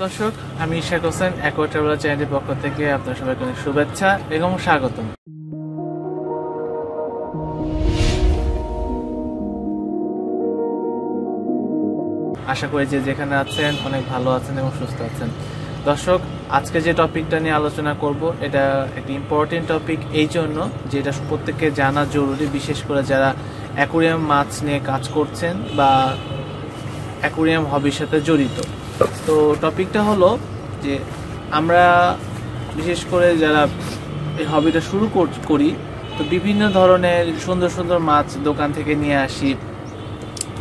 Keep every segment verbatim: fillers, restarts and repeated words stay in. আসসালামু আলাইকুম দর্শক, আমি শেখ হোসেন একো ট্রাভেলার চ্যানেলের পক্ষ থেকে আপনাদের সবাইকে শুভেচ্ছা এবং স্বাগতম। আশা করি যে যেখানে আছেন অনেক ভালো আছেন এবং সুস্থ আছেন। দর্শক, আজকে যে টপিকটা নিয়ে আলোচনা করব এটা একটি ইম্পর্টেন্ট টপিক, এই জন্য যে এটা প্রত্যেককে জানা জরুরি, বিশেষ করে যারা অ্যাকোয়ারিয়াম মাছ নিয়ে কাজ করছেন বা অ্যাকোয়ারিয়াম হবির সাথে জড়িত। তো টপিকটা হলো যে আমরা বিশেষ করে যারা এই হবিটা শুরু করি তো বিভিন্ন ধরনের সুন্দর সুন্দর মাছ দোকান থেকে নিয়ে আসি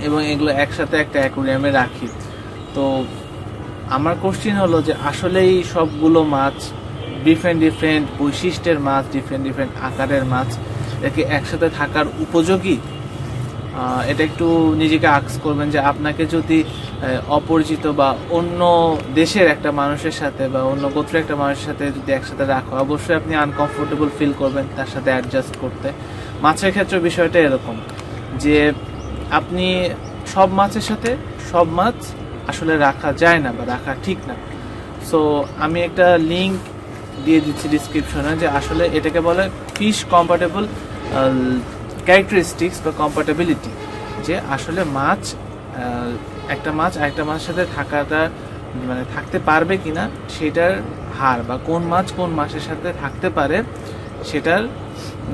এবং এগুলো একসাথে একটা অ্যাকোয়ারিয়ামে রাখি। তো আমার কোশ্চেন হলো যে আসলেই সবগুলো মাছ ডিফারেন্ট ডিফারেন্ট বৈশিষ্ট্যের মাছ, ডিফারেন্ট ডিফারেন্ট আকারের মাছ এটাকে একসাথে থাকার উপযোগী? এটা একটু নিজেকে আক্স করবেন যে আপনাকে যদি অপরিচিত বা অন্য দেশের একটা মানুষের সাথে বা অন্য গোত্রের একটা মানুষের সাথে যদি একসাথে রাখো, অবশ্যই আপনি আনকমফোর্টেবল ফিল করবেন তার সাথে অ্যাডজাস্ট করতে। মাছের ক্ষেত্রে বিষয়টা এরকম যে আপনি সব মাছের সাথে সব মাছ আসলে রাখা যায় না বা রাখা ঠিক না। সো আমি একটা লিঙ্ক দিয়ে দিচ্ছি ডিসক্রিপশনে যে আসলে এটাকে বলে ফিশ কম্পার্টেবল ক্যারেক্টারিস্টিক্স বা কম্পার্টেবিলিটি, যে আসলে মাছ একটা মাছ আরেকটা মাছের সাথে থাকাটা মানে থাকতে পারবে কিনা সেটার হার বা কোন মাছ কোন মাছের সাথে থাকতে পারে সেটার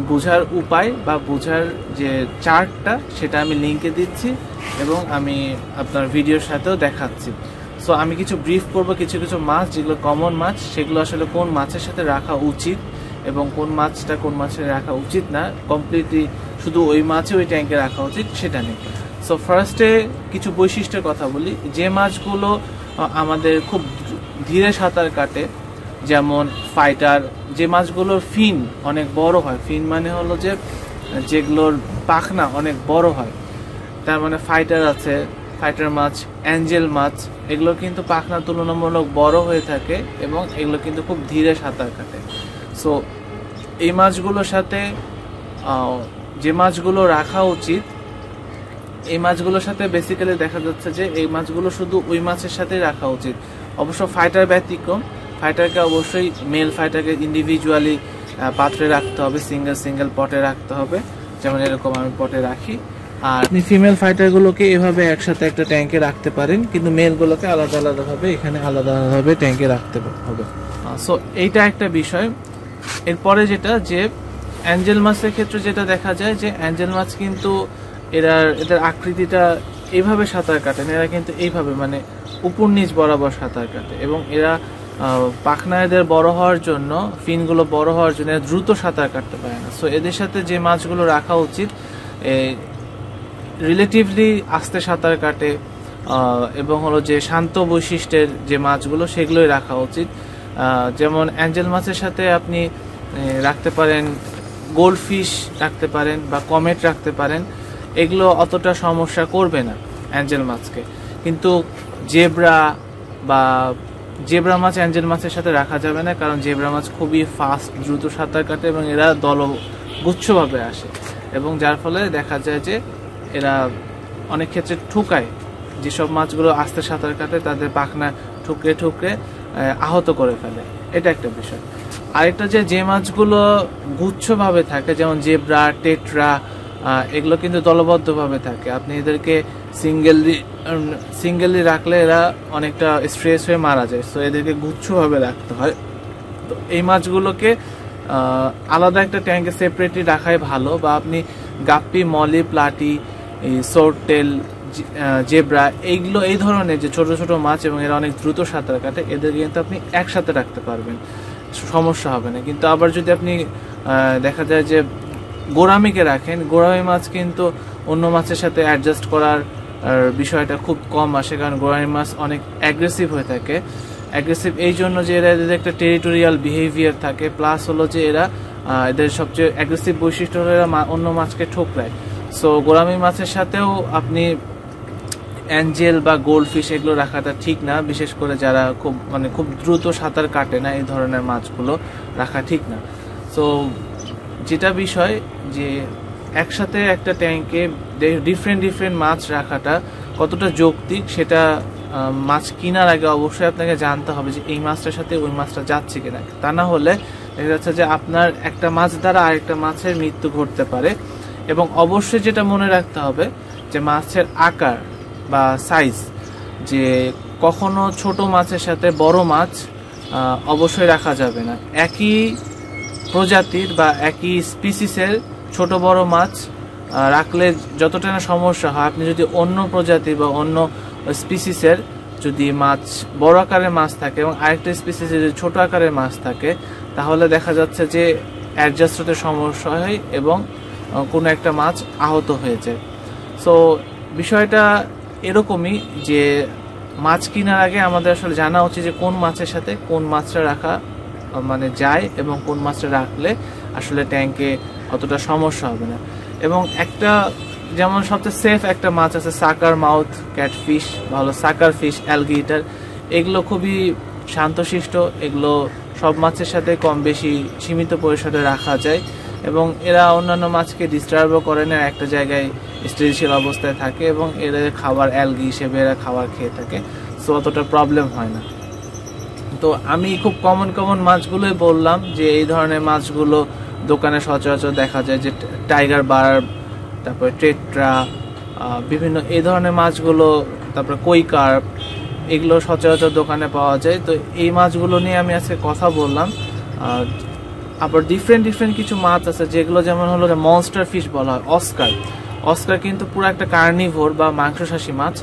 বোঝার উপায় বা বোঝার যে চার্টটা সেটা আমি লিঙ্কে দিচ্ছি এবং আমি আপনার ভিডিওর সাথেও দেখাচ্ছি। সো আমি কিছু ব্রিফ করব কিছু কিছু মাছ যেগুলো কমন মাছ, সেগুলো আসলে কোন মাছের সাথে রাখা উচিত এবং কোন মাছটা কোন মাছে রাখা উচিত না, কমপ্লিটলি শুধু ওই মাছে ওই ট্যাঙ্কে রাখা উচিত সেটা নেই। সো ফার্স্টে কিছু বৈশিষ্ট্যের কথা বলি। যে মাছগুলো আমাদের খুব ধীরে সাঁতার কাটে, যেমন ফাইটার, যে মাছগুলোর ফিন অনেক বড় হয়, ফিন মানে হলো যে যেগুলোর পাখনা অনেক বড় হয়, তার মানে ফাইটার আছে, ফাইটার মাছ, অ্যাঞ্জেল মাছ, এগুলো কিন্তু পাখনা তুলনামূলক বড় হয়ে থাকে এবং এগুলো কিন্তু খুব ধীরে সাঁতার কাটে। সো এই মাছগুলোর সাথে যে মাছগুলো রাখা উচিত, এই মাছগুলোর সাথে বেসিক্যালি দেখা যাচ্ছে যে এই মাছগুলো শুধু ওই মাছের সাথেই রাখা উচিত। অবশ্য ফাইটার ব্যতিক্রম, ফাইটারকে অবশ্যই মেল ফাইটারকে ইন্ডিভিজুয়ালি পাত্রে রাখতে হবে, সিঙ্গেল সিঙ্গেল পটে রাখতে হবে, যেমন এরকম আমি পটে রাখি। আর আপনি ফিমেল ফাইটারগুলোকে এভাবে একসাথে একটা ট্যাঙ্কে রাখতে পারেন, কিন্তু মেলগুলোকে আলাদা আলাদাভাবে এখানে আলাদা আলাদাভাবে ট্যাঙ্কে রাখতে হবে। সো এইটা একটা বিষয়। এরপরে যেটা যে অ্যাঞ্জেল মাছের ক্ষেত্রে যেটা দেখা যায় যে অ্যাঞ্জেল মাছ কিন্তু এরা এদের আকৃতিটা এইভাবে সাঁতার কাটে না, এরা কিন্তু এইভাবে মানে উপর নিচ বরাবর সাঁতার কাটে এবং এরা পাখনা এদের বড় হওয়ার জন্য, ফিনগুলো বড় হওয়ার জন্য এরা দ্রুত সাঁতার কাটতে পারে না। সো এদের সাথে যে মাছগুলো রাখা উচিত রিলেটিভলি আস্তে সাঁতার কাটে এবং হলো যে শান্ত বৈশিষ্ট্যের যে মাছগুলো সেগুলোই রাখা উচিত। যেমন অ্যাঞ্জেল মাছের সাথে আপনি রাখতে পারেন গোল্ডফিশ রাখতে পারেন বা কমেট রাখতে পারেন, এগুলো অতটা সমস্যা করবে না অ্যাঞ্জেল মাছকে। কিন্তু জেব্রা বা জেব্রা মাছ অ্যাঞ্জেল মাছের সাথে রাখা যাবে না, কারণ জেব্রা মাছ খুবই ফাস্ট দ্রুত সাঁতার কাটে এবং এরা দলগুচ্ছভাবে আসে এবং যার ফলে দেখা যায় যে এরা অনেক ক্ষেত্রে ঠুকায়, যেসব মাছগুলো আস্তে সাঁতার কাটে তাদের পাখনা ঠুকরে ঠুকরে আহত করে ফেলে, এটা একটা বিষয়। আরেকটা যে যে মাছগুলো গুচ্ছভাবে থাকে, যেমন জেব্রা, টেট্রা, এগুলো কিন্তু দলবদ্ধভাবে থাকে, আপনি এদেরকে সিঙ্গেলি সিঙ্গেলি রাখলে এরা অনেকটা স্ট্রেস হয়ে মারা যায়। সো এদেরকে গুচ্ছভাবে রাখতে হয়। তো এই মাছগুলোকে আলাদা একটা ট্যাঙ্কে সেপারেটলি রাখাই ভালো, বা আপনি গাপ্পি, মলি, প্লাটি, সোরটেল, জেব্রা, এইগুলো এই ধরনের যে ছোট ছোট মাছ এবং এরা অনেক দ্রুত সাঁতার কাটে, এদেরকে কিন্তু আপনি একসাথে রাখতে পারবেন, সমস্যা হবে না। কিন্তু আবার যদি আপনি দেখা যায় যে গোরামিকে রাখেন, গোরামি মাছ কিন্তু অন্য মাছের সাথে অ্যাডজাস্ট করার বিষয়টা খুব কম আসে, কারণ গোরামি মাছ অনেক অ্যাগ্রেসিভ হয়ে থাকে। অ্যাগ্রেসিভ এই জন্য যে এরা এদের একটা টেরিটোরিয়াল বিহেভিয়ার থাকে, প্লাস হলো যে এরা এদের সবচেয়ে অ্যাগ্রেসিভ বৈশিষ্ট্য হলো এরা অন্য মাছকে ঠোকরায়। সো গোরামি মাছের সাথেও আপনি অ্যাঞ্জেল বা গোল্ডফিশ এগুলো রাখাটা ঠিক না, বিশেষ করে যারা খুব মানে খুব দ্রুত সাঁতার কাটে না এই ধরনের মাছগুলো রাখা ঠিক না। সো যেটা বিষয় যে একসাথে একটা ট্যাঙ্কে ডিফারেন্ট ডিফারেন্ট মাছ রাখাটা কতটা যৌক্তিক সেটা মাছ কেনার আগে অবশ্যই আপনাকে জানতে হবে যে এই মাছটার সাথে ওই মাছটা যাচ্ছে কিনা, তা না হলে দেখা যাচ্ছে যে আপনার একটা মাছ দ্বারা আরেকটা মাছের মৃত্যু ঘটতে পারে। এবং অবশ্যই যেটা মনে রাখতে হবে যে মাছের আকার বা সাইজ, যে কখনো ছোট মাছের সাথে বড় মাছ অবশ্যই রাখা যাবে না। একই প্রজাতির বা একই স্পিসিসের ছোট বড় মাছ রাখলে যতটা না সমস্যা হয়, আপনি যদি অন্য প্রজাতি বা অন্য স্পিসিসের যদি মাছ বড় আকারের মাছ থাকে এবং আরেকটা স্পিসিসের যদি ছোটো আকারের মাছ থাকে, তাহলে দেখা যাচ্ছে যে অ্যাডজাস্ট হতে সমস্যা হয় এবং কোনো একটা মাছ আহত হয়ে যায়। সো বিষয়টা এরকমই যে মাছ কেনার আগে আমাদের আসলে জানা উচিত যে কোন মাছের সাথে কোন মাছটা রাখা মানে যায় এবং কোন মাছটা রাখলে আসলে ট্যাঙ্কে অতটা সমস্যা হবে না। এবং একটা যেমন সবচেয়ে সেফ একটা মাছ আছে সাকার মাউথ ক্যাটফিশ বা হলো সাকার ফিশ অ্যালগেটার, এগুলো খুবই শান্তশিষ্ট, এগুলো সব মাছের সাথে কম বেশি সীমিত পরিসরে রাখা যায় এবং এরা অন্যান্য মাছকে ডিস্টার্বও করে না, একটা জায়গায় স্থিতিশীল অবস্থায় থাকে এবং এদের খাবার অ্যালগি হিসেবে এরা খাবার খেয়ে থাকে, সো অতটা প্রবলেম হয় না। তো আমি খুব কমন কমন মাছগুলোই বললাম, যে এই ধরনের মাছগুলো দোকানে সচরাচর দেখা যায়, যে টাইগার বার্ব, তারপরে টেট্রা, বিভিন্ন এই ধরনের মাছগুলো, তারপরে কই কার্প, এগুলো সচরাচর দোকানে পাওয়া যায়। তো এই মাছগুলো নিয়ে আমি আজকে কথা বললাম। আবার ডিফারেন্ট ডিফারেন্ট কিছু মাছ আছে যেগুলো যেমন হলো মনস্টার ফিশ বলা হয় অস্কার। অস্কার কিন্তু পুরো একটা কার্নিভোর বা মাংসশাসী মাছ।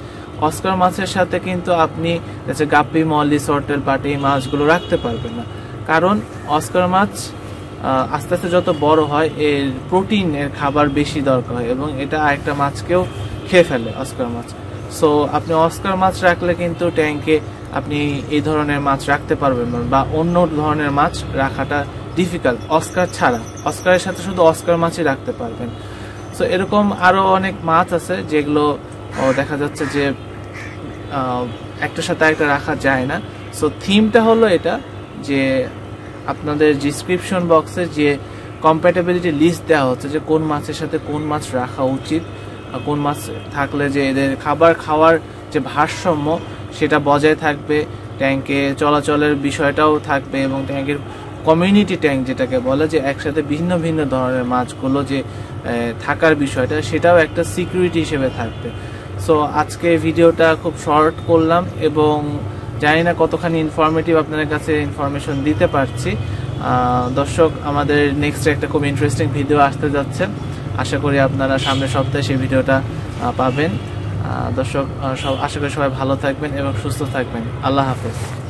অস্কার মাছের সাথে কিন্তু আপনি হচ্ছে গাপ্পি, মলি, সর্টেল, পাটি এই মাছগুলো রাখতে পারবেন না, কারণ অস্কার মাছ আস্তে আস্তে যত বড় হয় এর প্রোটিনের খাবার বেশি দরকার হয় এবং এটা আরেকটা মাছকেও খেয়ে ফেলে অস্কার মাছ। সো আপনি অস্কার মাছ রাখলে কিন্তু ট্যাঙ্কে আপনি এই ধরনের মাছ রাখতে পারবেন না বা অন্য ধরনের মাছ রাখাটা ডিফিকাল্ট অস্কার ছাড়া। অস্কারের সাথে শুধু অস্কার মাছই রাখতে পারবেন। সো এরকম আরও অনেক মাছ আছে যেগুলো দেখা যাচ্ছে যে একটার সাথে একটা রাখা যায় না। সো থিমটা হলো এটা যে আপনাদের ডিসক্রিপশন বক্সে যে কম্প্যাটেবিলিটি লিস্ট দেওয়া হচ্ছে যে কোন মাছের সাথে কোন মাছ রাখা উচিত, কোন মাছ থাকলে যে এদের খাবার খাওয়ার যে ভারসাম্য সেটা বজায় থাকবে, ট্যাঙ্কে চলাচলের বিষয়টাও থাকবে এবং ট্যাঙ্কের কমিউনিটি ট্যাঙ্ক যেটাকে বলে, যে একসাথে ভিন্ন ভিন্ন ধরনের মাছগুলো যে থাকার বিষয়টা সেটাও একটা সিকিউরিটি হিসেবে থাকবে। সো আজকে ভিডিওটা খুব শর্ট করলাম এবং জানি না কতখানি ইনফরমেটিভ আপনাদের কাছে ইনফরমেশন দিতে পারছি। দর্শক, আমাদের নেক্সট একটা খুব ইন্টারেস্টিং ভিডিও আসতে যাচ্ছে, আশা করি আপনারা সামনের সপ্তাহে সেই ভিডিওটা পাবেন। দর্শক, আশা করি সবাই ভালো থাকবেন এবং সুস্থ থাকবেন। আল্লাহ হাফেজ।